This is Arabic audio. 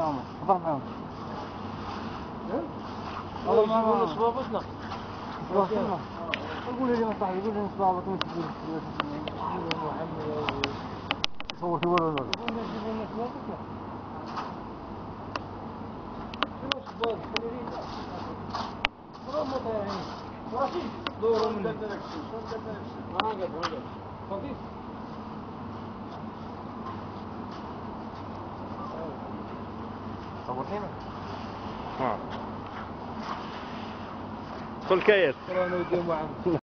معهم ضرب معهم والله ما صوابتنا قول لي ما صح يقول لي صوابت ما تقول محمد صورت ولا لا صورتينا نعم كل كيس